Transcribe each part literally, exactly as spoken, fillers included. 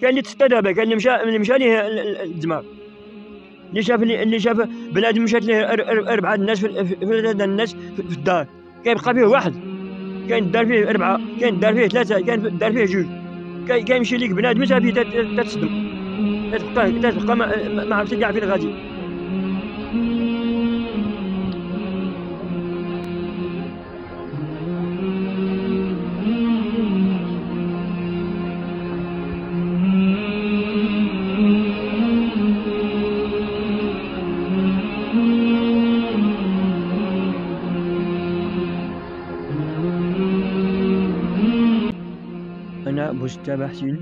كاين اللي تستدابه، كاين اللي مشى اللي مشى ليه الدماغ، اللي شاف اللي شاف بنادم مشات ليه أربعة الناس في ثلاثة الناس في الدار، كيبقى فيه واحد، كاين الدار فيه أربعة، كاين الدار فيه ثلاثة، كاين الدار فيه جوج، كيمشي ليك بنادم تا فيه تتصدم، تتبقى تتبقى ما عرفتي كاع فين غادي. أنا مجتبى حسين،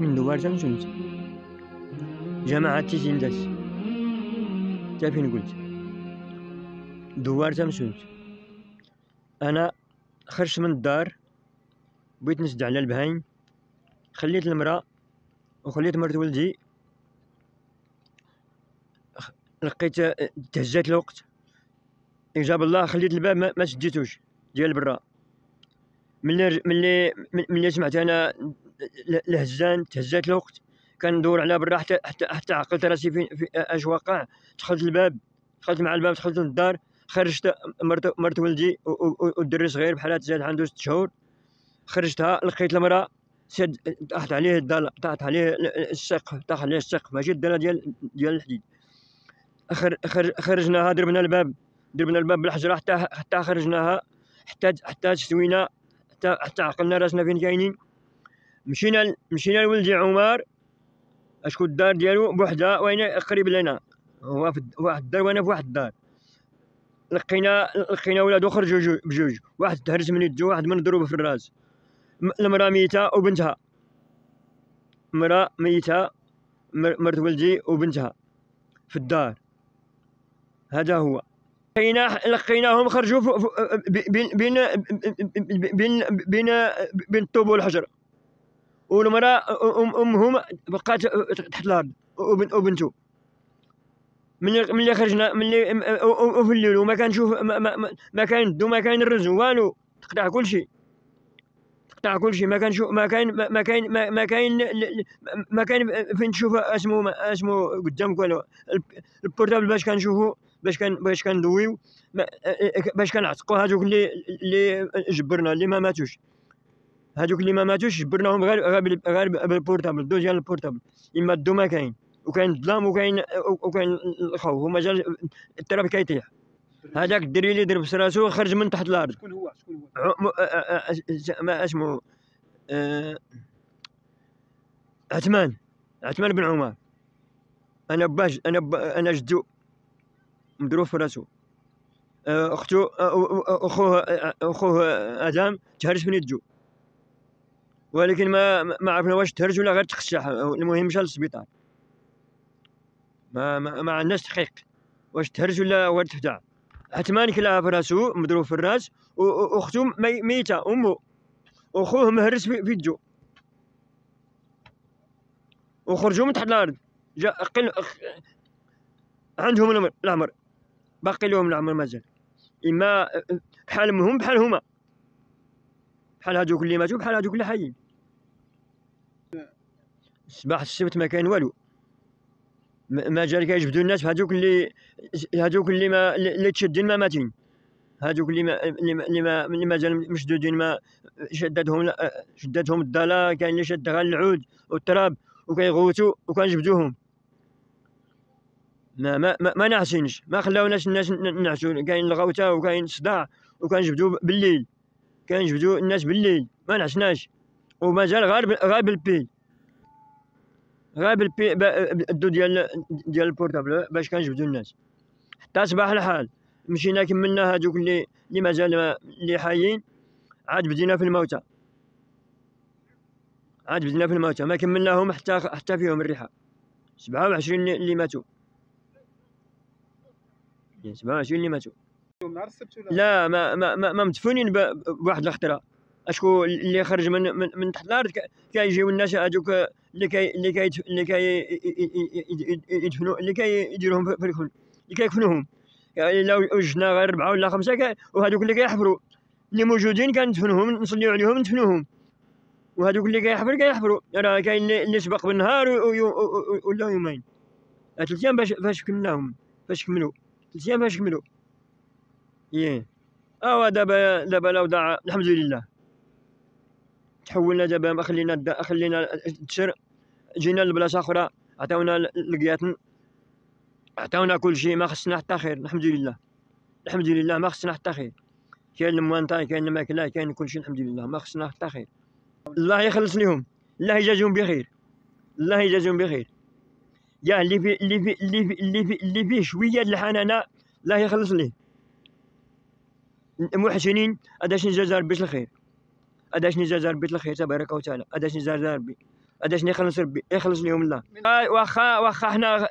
من دوار تنسنت جماعة تيسندات، تا فين قلت دوار تنسنت. أنا خرجت من الدار، بغيت نسد على البهايم، خليت المرأة وخليت مرت ولدي، لقيت تهزات الوقت إجاب الله، خليت الباب ما سديتوش ديال برا. ملي ملي ملي سمعت أنا الهزان تهزات الوقت، كندور على برا حتى حتى حتى عقلت راسي في, في أش واقع. دخلت الباب، دخلت مع الباب، دخلت للدار، خرجت مرت مرت ولدي والدري صغير بحالها تزاد عنده ست شهور. خرجتها لقيت المرأة سد طاحت عليه الدالة، طاحت عليه السقف، طاح عليه السقف ماشي الدالة ديال ديال الحديد. خرجناها، دربنا الباب، دربنا الباب بالحجره حتى حتى خرجناها، حتى حتى شوينا، حتى حتى عقلنا راسنا فين كاينين. مشينا مشينا لولدي عمر اشكون الدار ديالو بوحده، وين قريب لنا، هو في واحد الدار وانا في واحد الدار. لقينا لقينا ولادو خرجوا بجوج، واحد تهرس من يدو، واحد من ضروبه في الراس. المراه ميته وبنتها، مراه ميته مرت ولدي وبنتها في الدار. هذا هو. لقينا لقيناهم خرجوا بين بين بين بين بين الطوب والحجر، والمرأة امهم بقات تحت الارض وبنته. ملي ملي خرجنا ملي وفي الليل وما كنشوف ما كاين الضو، ما كاين الرز والو، تقطع كلشي، تقطع كلشي، ما كنشوف ما كاين ما كاين ما كاين ما كاين فين تشوف اسمو اسمو قدامك والو. البورتابل باش كنشوفو، باش كان باش كندويو، باش كنعتقوا هذوك اللي اللي جبرنا، اللي ما ماتوش، هذوك اللي ما ماتوش جبرناهم غير غير غير بالبورتابل، الضو ديال البورتابل. اما الضو ما كاين، وكاين الظلام، وكاين وكاين الخوف، هما جا التراب كيطيح. هذاك الدري اللي ضرب راسو خرج من تحت الارض. شكون هو؟ شكون هو؟ ما اسمه؟ آه عثمان، عثمان بن عمر. انا باه انا با انا جدو مضروب في راسو، اختو اخوه اخوه ادم تهرج من يدو، ولكن ما ما عرفنا واش تهرج ولا غير تخشح. المهم مشى للسبيطار، ما ما, ما عندناش تحقيق واش تهرج ولا غير تفدع. عثمان كلاها في راسو مضروب في الراس، واختو ميته امه، واخوه مهرس في يدو، وخرجوا من تحت الارض. جا قل عندهم العمر، باقي لهم العمر مازال، اما بحالهم بحال هما، بحال هادوك اللي ماتوا، بحال هادوك اللي حيين. صباح السبت ما كاين والو، مازال كيجبدوا الناس هادوك اللي هادوك اللي ما اللي تشدين ما ماتين، هادوك اللي ما اللي ما اللي مازال مشدودين، ما شدتهم شدتهم الضاله، كاين اللي شدها العود والتراب وكيغوتوا وكنجبدوهم. ما ما ما نعسينش، ما خلاوناش الناس نعسو، كاين الغوته وكاين الصداع، وكنجبدو بالليل، كنجبدو الناس بالليل، ما نعسناش. ومازال غير غير بالبيل، غير بالبيل الدو ديال ديال البورتابل باش كنجبدو الناس. حتى صباح الحال مشينا كملنا هادوك اللي اللي مازال اللي حيين، عاد بدينا في الموتى، عاد بدينا في الموتى، ما كملناهم حتى حتى فيهم الريحه. سبعة وعشرين اللي ماتوا، سبعة وعشرين اللي ماتوا. لا ما ما ما مدفونين بواحد الخطره. اشكون اللي خرج من من, من تحت الارض كيجيو كي الناس هذوك اللي كي اللي كي اللي كيدفنوا اللي كيديروهم في الكفن، اللي كيكفنوهم، يعني لو أجنا غير أربعة ولا خمسة، وهذوك اللي كيحفروا اللي موجودين كندفنوهم، نصليو عليهم ندفنوهم، وهذوك اللي كيحفر كيحفروا. راه كاين اللي سبق بالنهار ولا يومين، ثلاث أيام باش فاش كملناهم، فاش كملوا ثلاث أيام فاش كملوا. إيه أوا دابا دابا الأوضاع الحمد لله تحولنا، دابا خلينا خلينا التشر، جينا لبلاصة أخرى، عطاونا القياتن، عطاونا كل شيء، ما خصنا حتى خير الحمد لله، الحمد لله ما خصنا حتى خير، كاين الموانطا كاين الماكلة كاين كل شيء الحمد لله، ما خصنا حتى خير. الله يخلص ليهم، الله يجازيهم بخير، الله يجازيهم بخير، يا اللي في اللي في اللي في اللي في اللي فيه شوية الحنانة الله يخلص ليه. المحسنين أداش نجازا ربي الخير، أداش نجازا ربي الخير تبارك وتعالى، أداش نجازا ربي، أداش يخلص ربي يخلص ليهم الله. واخا واخا حنا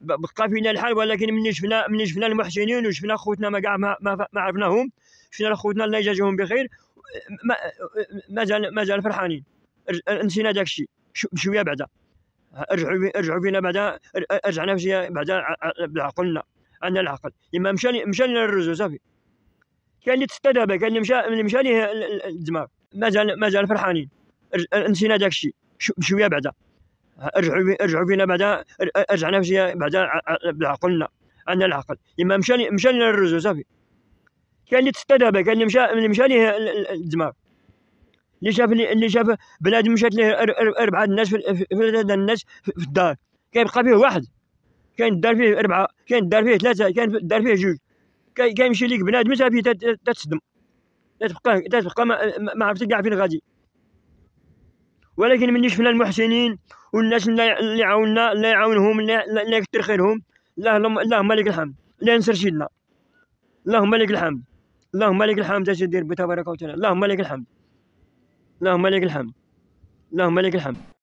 بقى فينا الحال، ولكن ملي شفنا ملي شفنا المحسنين وشفنا خوتنا ما كاع ما, ما عرفناهم، شفنا خوتنا الله يجازيهم بخير، مازال مازال فرحانين، نسينا داك الشيء بشويه بعدا، رجعوا رجعوا بينا بعدا، رجعنا بشويه بعدا بعقلنا، عندنا العقل. إما مشى مشى لنا الرجل صافي، كاين اللي تستا دابا، كاين اللي مشى اللي مشى ليه الدماغ، مازال مازال فرحانين، نسينا داك الشيء بشويه بعدا، رجعوا رجعوا بينا بعدا، رجعنا بشويه بعدا بعقلنا، عندنا العقل. إما مشى مشى لنا الرجل صافي، كاين اللي تستا دابا، كاين اللي مشى اللي مشى ليه الدماغ، اللي شاف اللي شاف بلاد مشات ليه أربعة الناس في ثلاثة الناس في الدار، كيبقى فيه واحد، كاين الدار فيه أربعة، كاين الدار فيه ثلاثة، كاين الدار فيه جوج، كيمشي ليك بنادم صافي تتصدم، تتبقى تتبقى ما عرفتي كاع فين غادي. ولكن ملي شفنا المحسنين والناس اللي عاونا الله يعاونهم، الله يكثر خيرهم، اللهم اللهم لك الحمد، لا ننسى رشيدنا، اللهم لك الحمد، اللهم لك الحمد أسيدي ربي تبارك وتعالى، اللهم لك الحمد، اللهم لك الحمد، اللهم لك الحمد.